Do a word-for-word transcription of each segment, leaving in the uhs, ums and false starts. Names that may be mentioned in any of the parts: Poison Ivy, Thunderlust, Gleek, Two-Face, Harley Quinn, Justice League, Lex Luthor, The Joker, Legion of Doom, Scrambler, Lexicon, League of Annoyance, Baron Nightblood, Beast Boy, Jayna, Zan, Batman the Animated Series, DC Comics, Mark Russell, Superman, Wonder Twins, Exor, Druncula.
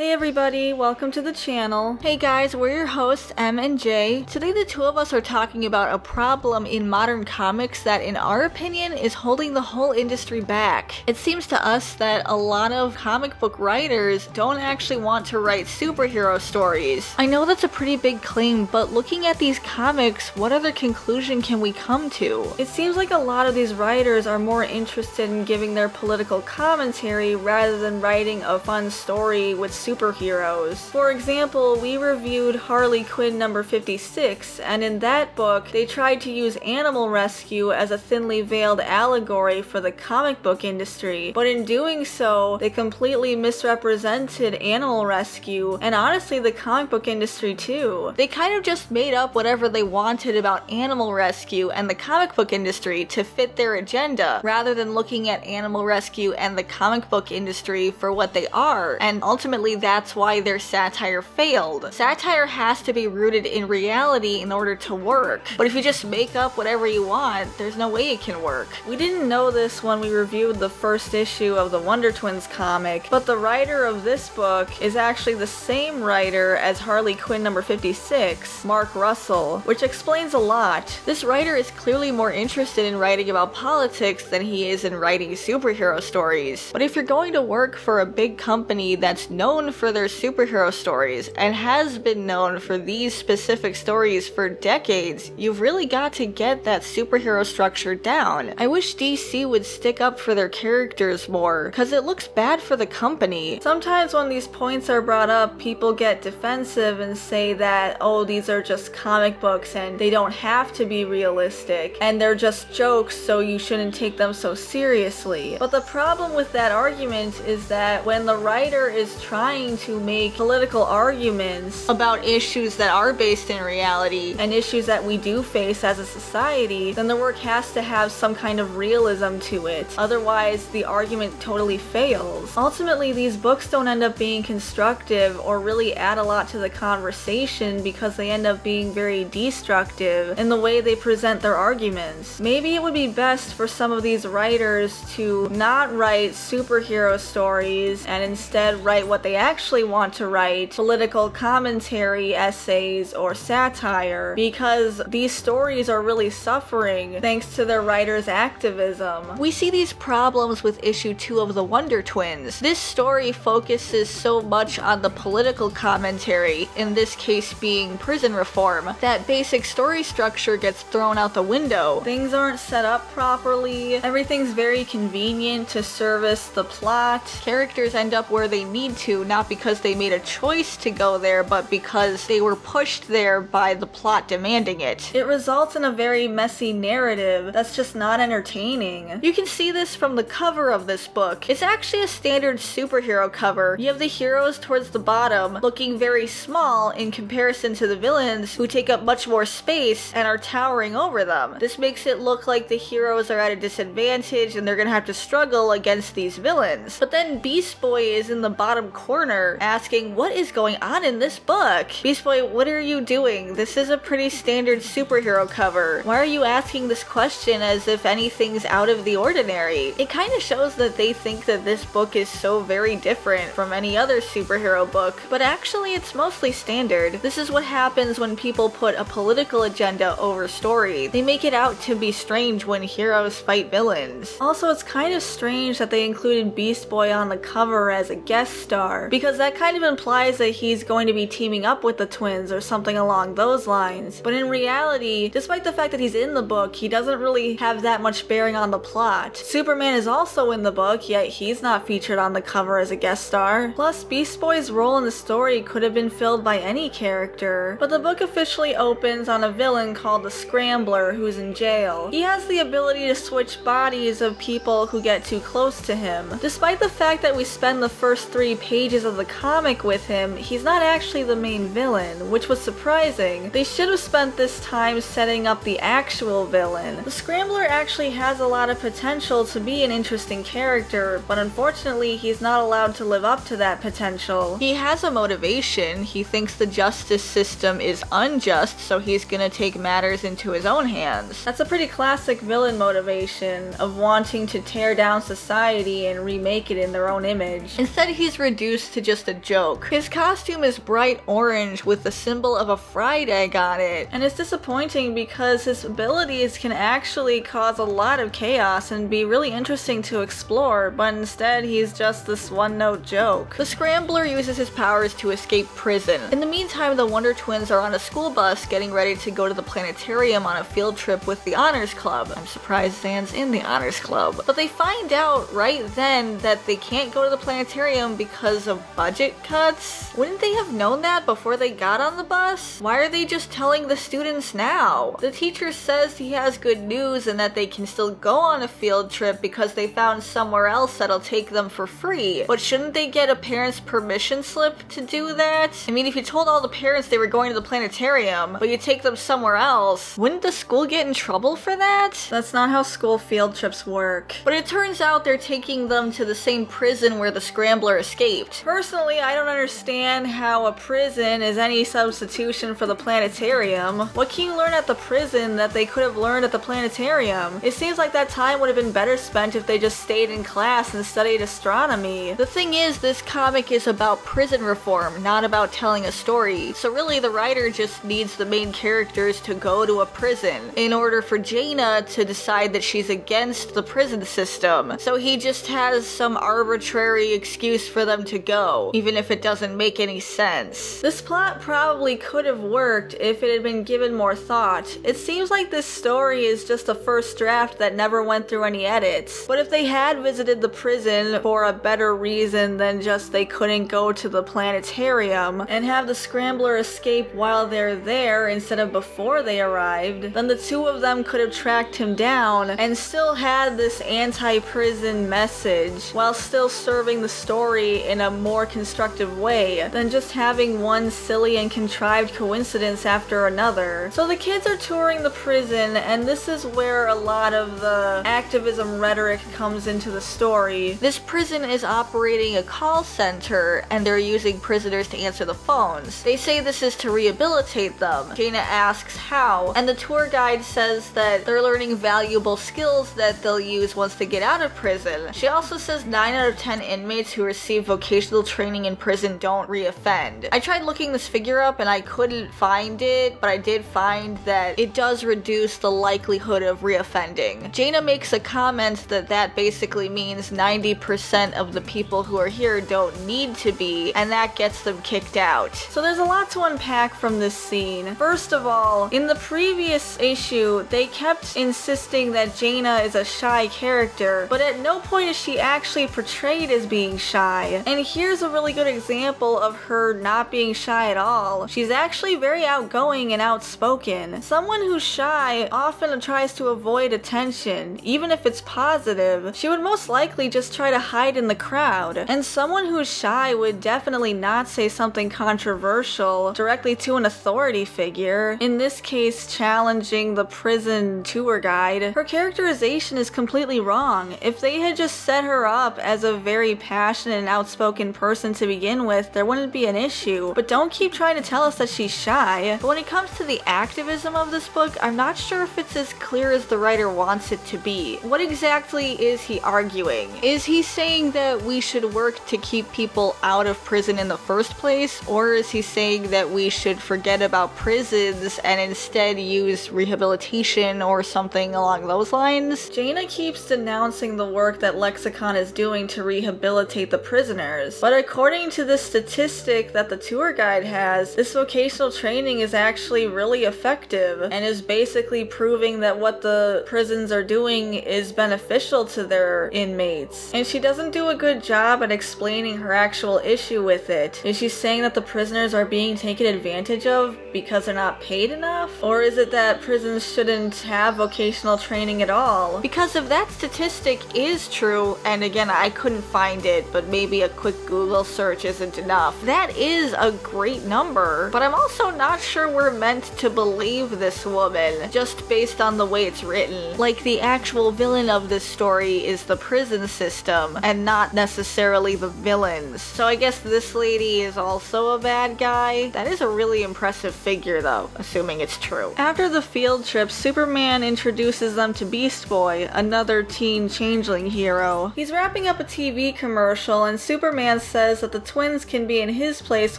Hey everybody, welcome to the channel. Hey guys, we're your hosts M and J. Today the two of us are talking about a problem in modern comics that in our opinion is holding the whole industry back. It seems to us that a lot of comic book writers don't actually want to write superhero stories. I know that's a pretty big claim, but looking at these comics, what other conclusion can we come to? It seems like a lot of these writers are more interested in giving their political commentary rather than writing a fun story with superheroes. For example, we reviewed Harley Quinn number fifty-six, and in that book, they tried to use animal rescue as a thinly veiled allegory for the comic book industry, but in doing so, they completely misrepresented animal rescue, and honestly the comic book industry too. They kind of just made up whatever they wanted about animal rescue and the comic book industry to fit their agenda, rather than looking at animal rescue and the comic book industry for what they are, and ultimately that's why their satire failed. Satire has to be rooted in reality in order to work, but if you just make up whatever you want, there's no way it can work. We didn't know this when we reviewed the first issue of the Wonder Twins comic, but the writer of this book is actually the same writer as Harley Quinn number fifty-six, Mark Russell, which explains a lot. This writer is clearly more interested in writing about politics than he is in writing superhero stories. But if you're going to work for a big company that's known for their superhero stories and has been known for these specific stories for decades, you've really got to get that superhero structure down. I wish D C would stick up for their characters more, because it looks bad for the company. Sometimes when these points are brought up, people get defensive and say that, oh, these are just comic books and they don't have to be realistic and they're just jokes, so you shouldn't take them so seriously. But the problem with that argument is that when the writer is trying Trying to make political arguments about issues that are based in reality and issues that we do face as a society, then the work has to have some kind of realism to it. Otherwise, the argument totally fails. Ultimately, these books don't end up being constructive or really add a lot to the conversation because they end up being very destructive in the way they present their arguments. Maybe it would be best for some of these writers to not write superhero stories and instead write what they actually want to write: political commentary, essays, or satire, because these stories are really suffering thanks to their writers' activism. We see these problems with issue two of the Wonder Twins. This story focuses so much on the political commentary, in this case being prison reform, that basic story structure gets thrown out the window. Things aren't set up properly, everything's very convenient to service the plot, characters end up where they need to, not because they made a choice to go there, but because they were pushed there by the plot demanding it. It results in a very messy narrative that's just not entertaining. You can see this from the cover of this book. It's actually a standard superhero cover. You have the heroes towards the bottom looking very small in comparison to the villains, who take up much more space and are towering over them. This makes it look like the heroes are at a disadvantage and they're gonna have to struggle against these villains. But then Beast Boy is in the bottom corner asking, what is going on in this book? Beast Boy, what are you doing? This is a pretty standard superhero cover. Why are you asking this question as if anything's out of the ordinary? It kind of shows that they think that this book is so very different from any other superhero book, but actually it's mostly standard. This is what happens when people put a political agenda over story. They make it out to be strange when heroes fight villains. Also, it's kind of strange that they included Beast Boy on the cover as a guest star, because that kind of implies that he's going to be teaming up with the twins or something along those lines. But in reality, despite the fact that he's in the book, he doesn't really have that much bearing on the plot. Superman is also in the book, yet he's not featured on the cover as a guest star. Plus, Beast Boy's role in the story could have been filled by any character. But the book officially opens on a villain called the Scrambler, who's in jail. He has the ability to switch bodies of people who get too close to him. Despite the fact that we spend the first three Three pages of the comic with him, he's not actually the main villain, which was surprising. They should have spent this time setting up the actual villain. The Scrambler actually has a lot of potential to be an interesting character, but unfortunately he's not allowed to live up to that potential. He has a motivation. He thinks the justice system is unjust, so he's gonna take matters into his own hands. That's a pretty classic villain motivation of wanting to tear down society and remake it in their own image. Instead, he's reduced next to just a joke. His costume is bright orange with the symbol of a fried egg on it, and it's disappointing because his abilities can actually cause a lot of chaos and be really interesting to explore, but instead he's just this one-note joke. The Scrambler uses his powers to escape prison. In the meantime, the Wonder Twins are on a school bus getting ready to go to the planetarium on a field trip with the Honors Club. I'm surprised Zan's in the Honors Club. But they find out right then that they can't go to the planetarium because of budget cuts? Wouldn't they have known that before they got on the bus? Why are they just telling the students now? The teacher says he has good news and that they can still go on a field trip because they found somewhere else that'll take them for free. But shouldn't they get a parent's permission slip to do that? I mean, if you told all the parents they were going to the planetarium, but you take them somewhere else, wouldn't the school get in trouble for that? That's not how school field trips work. But it turns out they're taking them to the same prison where the Scrambler escaped. Personally, I don't understand how a prison is any substitution for the planetarium. What can you learn at the prison that they could have learned at the planetarium? It seems like that time would have been better spent if they just stayed in class and studied astronomy. The thing is, this comic is about prison reform, not about telling a story. So really, the writer just needs the main characters to go to a prison in order for Jayna to decide that she's against the prison system. So he just has some arbitrary excuse for them to go, even if it doesn't make any sense. This plot probably could have worked if it had been given more thought. It seems like this story is just a first draft that never went through any edits. But if they had visited the prison for a better reason than just they couldn't go to the planetarium and have the Scrambler escape while they're there instead of before they arrived, then the two of them could have tracked him down and still had this anti-prison message while still serving the story in a more constructive way than just having one silly and contrived coincidence after another. So the kids are touring the prison, and this is where a lot of the activism rhetoric comes into the story. This prison is operating a call center and they're using prisoners to answer the phones. They say this is to rehabilitate them. Jayna asks how, and the tour guide says that they're learning valuable skills that they'll use once they get out of prison. She also says nine out of ten inmates who receive vocational training in prison don't reoffend. I tried looking this figure up and I couldn't find it, but I did find that it does reduce the likelihood of reoffending. Jayna makes a comment that that basically means ninety percent of the people who are here don't need to be, and that gets them kicked out. So there's a lot to unpack from this scene. First of all, in the previous issue, they kept insisting that Jayna is a shy character, but at no point is she actually portrayed as being shy. And here's a really good example of her not being shy at all. She's actually very outgoing and outspoken. Someone who's shy often tries to avoid attention, even if it's positive. She would most likely just try to hide in the crowd. And someone who's shy would definitely not say something controversial directly to an authority figure, in this case challenging the prison tour guide. Her characterization is completely wrong. If they had just set her up as a very passionate and outspoken person to begin with, there wouldn't be an issue. But don't keep trying to tell us that she's shy. But when it comes to the activism of this book, I'm not sure if it's as clear as the writer wants it to be. What exactly is he arguing? Is he saying that we should work to keep people out of prison in the first place, or is he saying that we should forget about prisons and instead use rehabilitation or something along those lines? Jayna keeps denouncing the work that Lexicon is doing to rehabilitate the prisoners, but according to this statistic that the tour guide has, this vocational training is actually really effective and is basically proving that what the prisons are doing is beneficial to their inmates. And she doesn't do a good job at explaining her actual issue with it. Is she saying that the prisoners are being taken advantage of because they're not paid enough? Or is it that prisons shouldn't have vocational training at all? Because if that statistic is true, and again, I couldn't find it, but maybe a quick Google search isn't enough, that is a great number. But I'm also not sure we're meant to believe this woman just based on the way it's written. Like, the actual villain of this story is the prison system and not necessarily the villains. So I guess this lady is also a bad guy. That is a really impressive figure though, assuming it's true. After the field trip, Superman introduces them to Beast Boy, another teen changeling hero. He's wrapping up a T V commercial and Superman Nightblood says that the twins can be in his place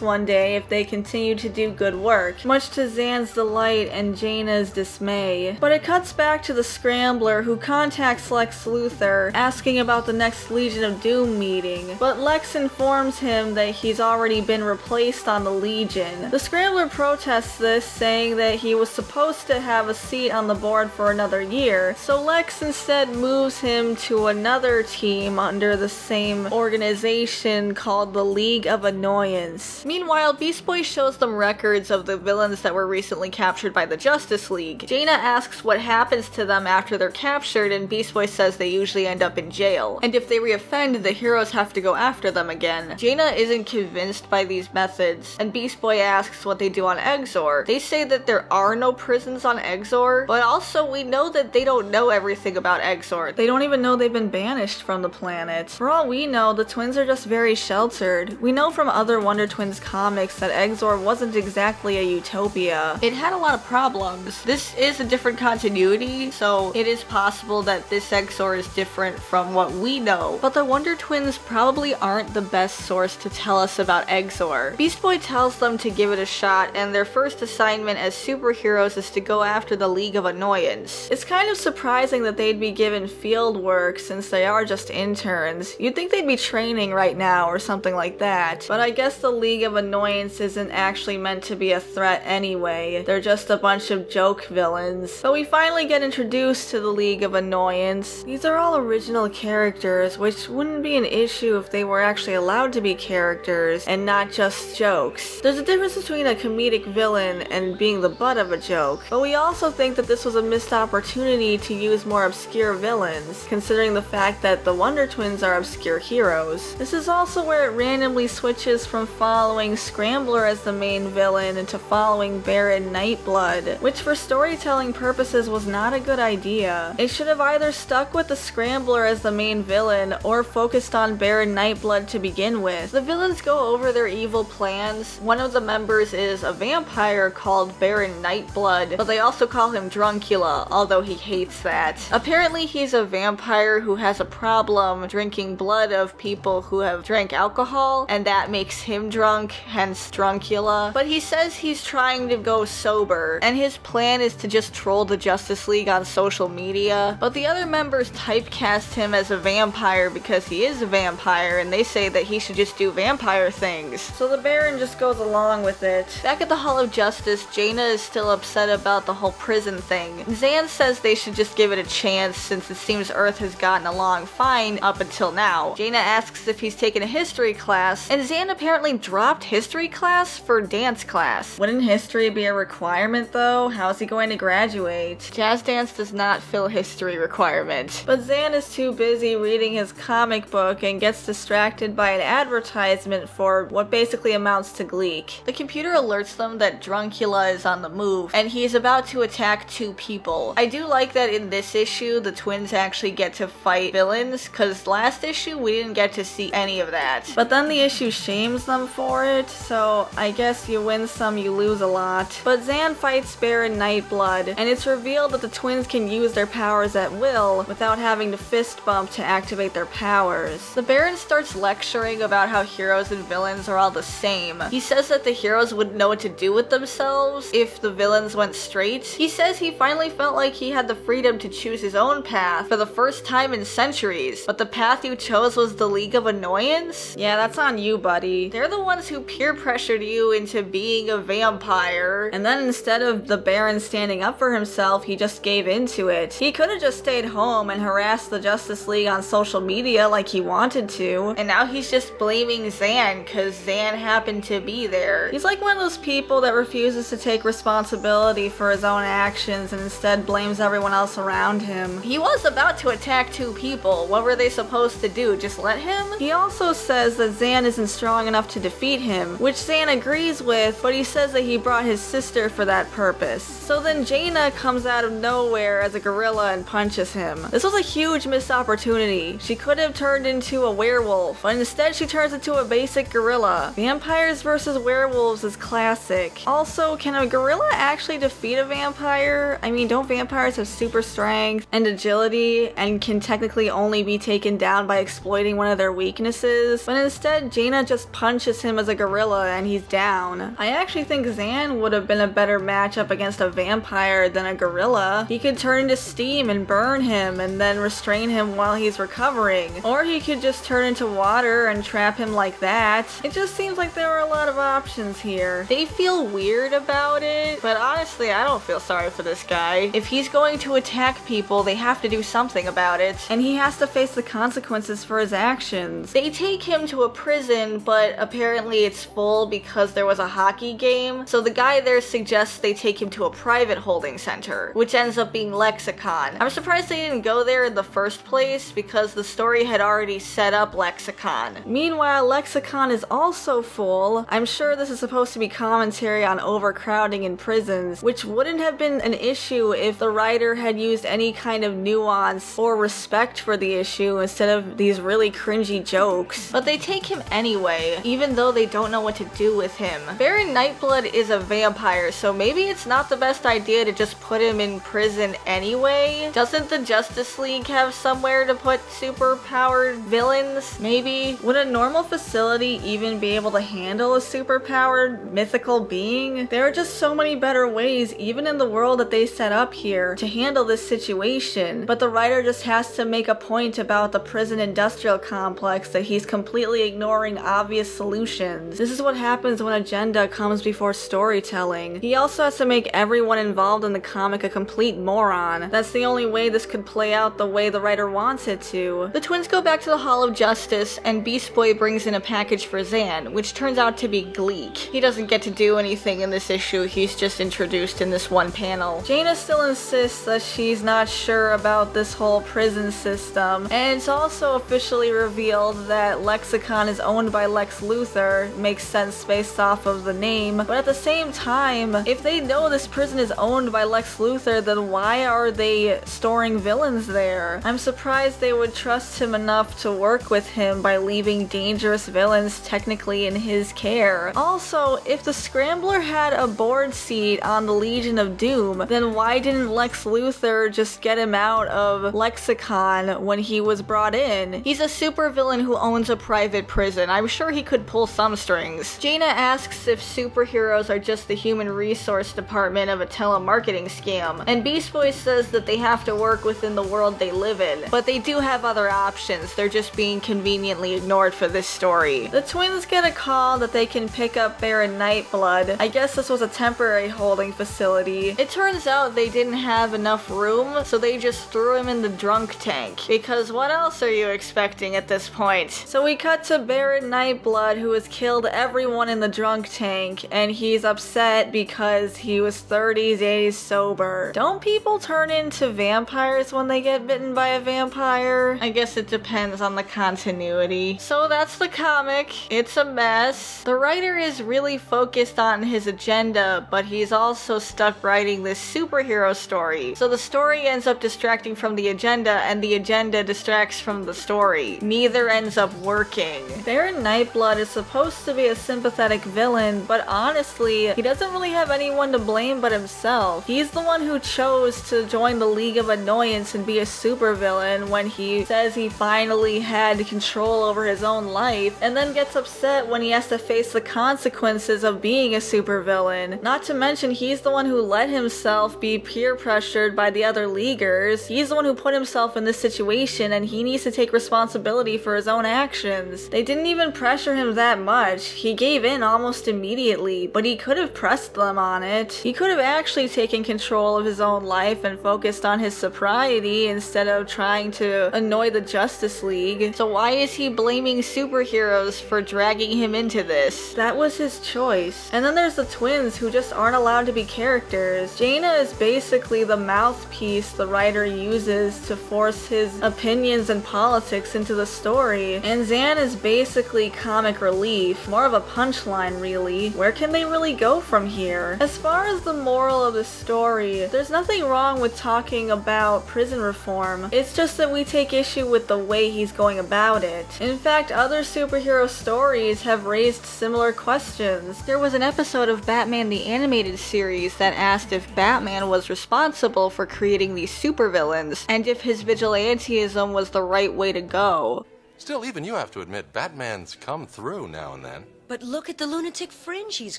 one day if they continue to do good work, much to Zan's delight and Jayna's dismay. But it cuts back to the Scrambler, who contacts Lex Luthor, asking about the next Legion of Doom meeting, but Lex informs him that he's already been replaced on the Legion. The Scrambler protests this, saying that he was supposed to have a seat on the board for another year, so Lex instead moves him to another team under the same organization called the League of Annoyance. Meanwhile, Beast Boy shows them records of the villains that were recently captured by the Justice League. Jayna asks what happens to them after they're captured, and Beast Boy says they usually end up in jail, and if they reoffend, the heroes have to go after them again. Jayna isn't convinced by these methods, and Beast Boy asks what they do on Exor. They say that there are no prisons on Exor, but also we know that they don't know everything about Exor. They don't even know they've been banished from the planet. For all we know, the twins are just very sheltered. We know from other Wonder Twins comics that Exor wasn't exactly a utopia. It had a lot of problems. This is a different continuity, so it is possible that this Exor is different from what we know. But the Wonder Twins probably aren't the best source to tell us about Exor. Beast Boy tells them to give it a shot, and their first assignment as superheroes is to go after the League of Annoyance. It's kind of surprising that they'd be given field work since they are just interns. You'd think they'd be training right now or something like that, but I guess the League of Annoyance isn't actually meant to be a threat anyway. They're just a bunch of joke villains. But we finally get introduced to the League of Annoyance. These are all original characters, which wouldn't be an issue if they were actually allowed to be characters and not just jokes. There's a difference between a comedic villain and being the butt of a joke, but we also think that this was a missed opportunity to use more obscure villains, considering the fact that the Wonder Twins are obscure heroes. This is also where it randomly switches from following Scrambler as the main villain into following Baron Nightblood, which for storytelling purposes was not a good idea. It should have either stuck with the Scrambler as the main villain or focused on Baron Nightblood to begin with. The villains go over their evil plans. One of the members is a vampire called Baron Nightblood, but they also call him Druncula, although he hates that. Apparently he's a vampire who has a problem drinking blood of people who have drank alcohol, and that makes him drunk, hence Druncula. But he says he's trying to go sober, and his plan is to just troll the Justice League on social media. But the other members typecast him as a vampire because he is a vampire, and they say that he should just do vampire things. So the Baron just goes along with it. Back at the Hall of Justice, Jayna is still upset about the whole prison thing. Zan says they should just give it a chance since it seems Earth has gotten along fine up until now. Jayna asks if he's taken a history class, and Zan apparently dropped history class for dance class. Wouldn't history be a requirement though? How is he going to graduate? Jazz dance does not fill history requirement. But Zan is too busy reading his comic book and gets distracted by an advertisement for what basically amounts to Gleek. The computer alerts them that Druncula is on the move, and he's about to attack two people. I do like that in this issue the twins actually get to fight villains, cause last issue we didn't get to see any of that. But then the issue shames them for it, so I guess you win some, you lose a lot. But Zan fights Baron Nightblood, and it's revealed that the twins can use their powers at will without having to fist bump to activate their powers. The Baron starts lecturing about how heroes and villains are all the same. He says that the heroes wouldn't know what to do with themselves if the villains went straight. He says he finally felt like he had the freedom to choose his own path for the first time in centuries, but the path you chose was the League of Annoyance? Yeah, that's on you, buddy. They're the ones who peer pressured you into being a vampire. And then instead of the Baron standing up for himself, he just gave into it. He could have just stayed home and harassed the Justice League on social media like he wanted to, and now he's just blaming Zan because Zan happened to be there. He's like one of those people that refuses to take responsibility for his own actions and instead blames everyone else around him. He was about to attack two people. What were they supposed to do? Just let him? He also says that Zan isn't strong enough to defeat him, which Zan agrees with, but he says that he brought his sister for that purpose. So then Jayna comes out of nowhere as a gorilla and punches him. This was a huge missed opportunity. She could have turned into a werewolf, but instead she turns into a basic gorilla. Vampires versus werewolves is classic. Also, can a gorilla actually defeat a vampire? I mean, don't vampires have super strength and agility and can technically only be taken down by exploiting one of their weaknesses? punches, but instead Jayna just punches him as a gorilla and he's down. I actually think Zan would have been a better matchup against a vampire than a gorilla. He could turn into steam and burn him and then restrain him while he's recovering, or he could just turn into water and trap him like that. It just seems like there were a lot of options here. They feel weird about it, but honestly I don't feel sorry for this guy. If he's going to attack people, they have to do something about it, and he has to face the consequences for his actions. They take him to a prison, but apparently it's full because there was a hockey game, so the guy there suggests they take him to a private holding center, which ends up being Lexicon. I'm surprised they didn't go there in the first place because the story had already set up Lexicon. Meanwhile, Lexicon is also full. I'm sure this is supposed to be commentary on overcrowding in prisons, which wouldn't have been an issue if the writer had used any kind of nuance or respect for the issue instead of these really cringy jokes. But they take him anyway, even though they don't know what to do with him. Baron Nightblood is a vampire, so maybe it's not the best idea to just put him in prison anyway? Doesn't the Justice League have somewhere to put superpowered villains? Maybe? Would a normal facility even be able to handle a superpowered mythical being? There are just so many better ways, even in the world that they set up here, to handle this situation, but the writer just has to make a point about the prison industrial complex that he's completely ignoring obvious solutions. This is what happens when agenda comes before storytelling. He also has to make everyone involved in the comic a complete moron. That's the only way this could play out the way the writer wants it to. The twins go back to the Hall of Justice, and Beast Boy brings in a package for Zan, which turns out to be Gleek. He doesn't get to do anything in this issue, he's just introduced in this one panel. Jayna still insists that she's not sure about this whole prison system, and it's also officially revealed that Lexicon is owned by Lex Luthor. Makes sense based off of the name, but at the same time, if they know this prison is owned by Lex Luthor, then why are they storing villains there? I'm surprised they would trust him enough to work with him by leaving dangerous villains technically in his care. Also, if the Scrambler had a board seat on the Legion of Doom, then why didn't Lex Luthor just get him out of Lexicon when he was brought in? He's a supervillain who owns a private prison. I'm sure he could pull some strings. Jayna asks if superheroes are just the human resource department of a telemarketing scam, and Beast Boy says that they have to work within the world they live in, but they do have other options. They're just being conveniently ignored for this story. The twins get a call that they can pick up Baron Nightblood. I guess this was a temporary holding facility. It turns out they didn't have enough room, so they just threw him in the drunk tank. Because what else are you expecting at this point? So we cut to Baron Nightblood, who has killed everyone in the drunk tank, and he's upset because he was thirty days sober. Don't people turn into vampires when they get bitten by a vampire? I guess it depends on the continuity. So that's the comic. It's a mess. The writer is really focused on his agenda, but he's also stuck writing this superhero story. So the story ends up distracting from the agenda, and the agenda distracts from the story. Neither ends up working. Baron Nightblood is supposed to be a sympathetic villain, but honestly, he doesn't really have anyone to blame but himself. He's the one who chose to join the League of Annoyance and be a supervillain when he says he finally had control over his own life, and then gets upset when he has to face the consequences of being a supervillain. Not to mention, he's the one who let himself be peer pressured by the other leaguers. He's the one who put himself in this situation, and he needs to take responsibility for his own actions. They didn't even pressure him that much. He gave in almost immediately, but he could have pressed them on it. He could have actually taken control of his own life and focused on his sobriety instead of trying to annoy the Justice League. So why is he blaming superheroes for dragging him into this? That was his choice. And then there's the twins, who just aren't allowed to be characters. Jayna is basically the mouthpiece the writer uses to force his opinions and politics into the story, and Zan is basically comic relief, more of a punchline really. Where can they really go from here? As far as the moral of the story, there's nothing wrong with talking about prison reform, it's just that we take issue with the way he's going about it. In fact, other superhero stories have raised similar questions. There was an episode of Batman the Animated Series that asked if Batman was responsible for creating these supervillains, and if his vigilantism was the right way to go. Still, even you have to admit, Batman's come through now and then. But look at the lunatic fringe he's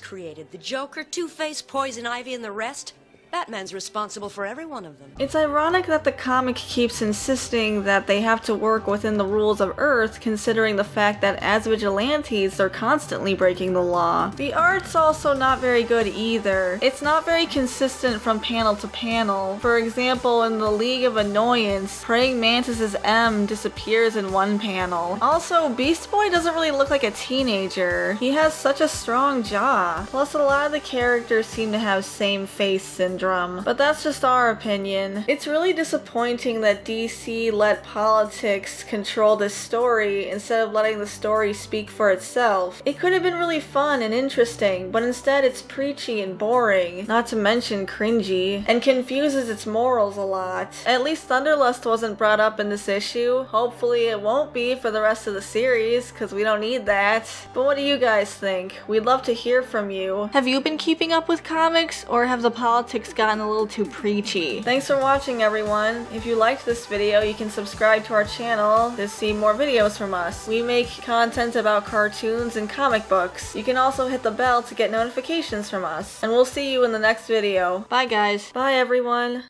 created. The Joker, Two-Face, Poison Ivy, and the rest. Batman's responsible for every one of them. It's ironic that the comic keeps insisting that they have to work within the rules of Earth, considering the fact that as vigilantes, they're constantly breaking the law. The art's also not very good either. It's not very consistent from panel to panel. For example, in the League of Annoyance, Praying Mantis's M disappears in one panel. Also, Beast Boy doesn't really look like a teenager. He has such a strong jaw. Plus, a lot of the characters seem to have same face syndrome. But that's just our opinion. It's really disappointing that D C let politics control this story instead of letting the story speak for itself. It could have been really fun and interesting, but instead it's preachy and boring, not to mention cringy, and confuses its morals a lot. At least Thunderlust wasn't brought up in this issue. Hopefully it won't be for the rest of the series, because we don't need that. But what do you guys think? We'd love to hear from you. Have you been keeping up with comics, or have the politics gotten a little too preachy? Thanks for watching, everyone. If you liked this video, you can subscribe to our channel to see more videos from us. We make content about cartoons and comic books. You can also hit the bell to get notifications from us. And we'll see you in the next video. Bye, guys. Bye, everyone.